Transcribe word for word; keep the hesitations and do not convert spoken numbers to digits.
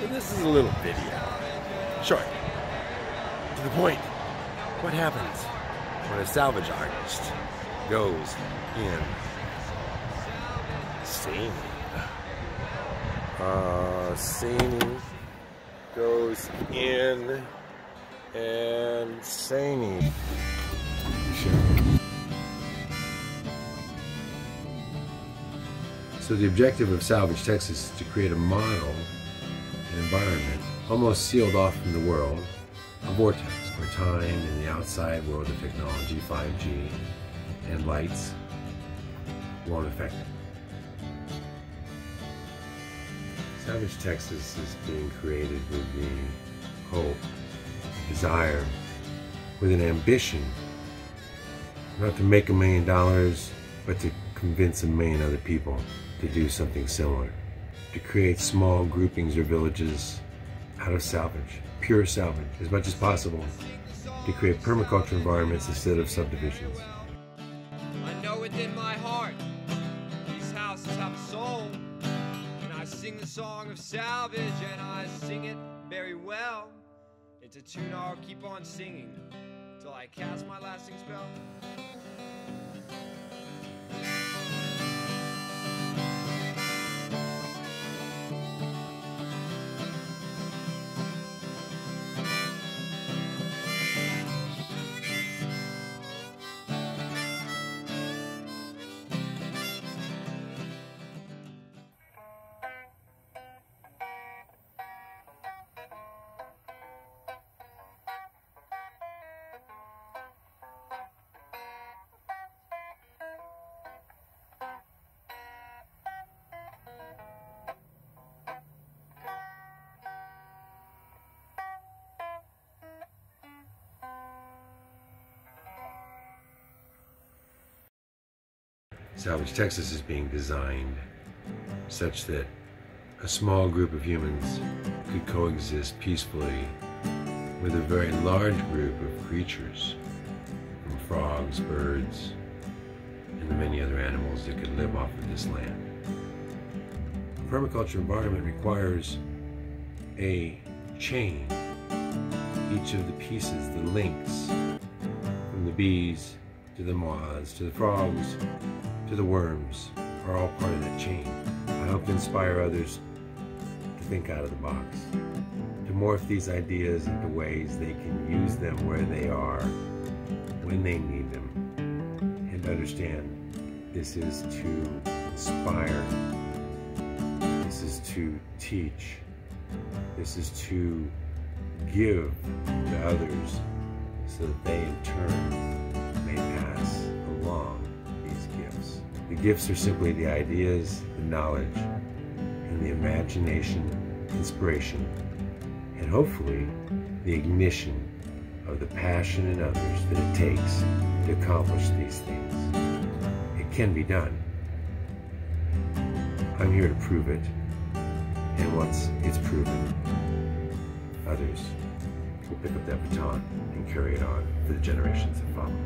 So this is a little video, short, to the point. What happens when a salvage artist goes in-Sany? Uh, Sany goes in and Sany. So the objective of Salvage Texas is to create a model, an environment, almost sealed off from the world, a vortex where time and the outside world of technology, five G, and lights won't affect it. Salvage Texas is being created with the hope, desire, with an ambition, not to make a million dollars, but to convince a million other people to do something similar, to create small groupings or villages out of salvage, pure salvage, as much as possible, to create permaculture environments instead of subdivisions. I know within my heart, these houses have a soul, and I sing the song of salvage, and I sing it very well. It's a tune I'll keep on singing till I cast my lasting spell. Salvage Texas is being designed such that a small group of humans could coexist peacefully with a very large group of creatures, from frogs, birds, and the many other animals that could live off of this land. A permaculture environment requires a chain, each of the pieces, the links, from the bees to the moths, to the frogs, to the worms, are all part of that chain. I hope to inspire others to think out of the box, to morph these ideas into ways they can use them where they are, when they need them, and understand this is to inspire, this is to teach, this is to give to others so that they in turn may pass along. Gifts. The gifts are simply the ideas, the knowledge, and the imagination, inspiration, and hopefully the ignition of the passion in others that it takes to accomplish these things. It can be done. I'm here to prove it, and once it's proven, others will pick up that baton and carry it on for the generations that follow.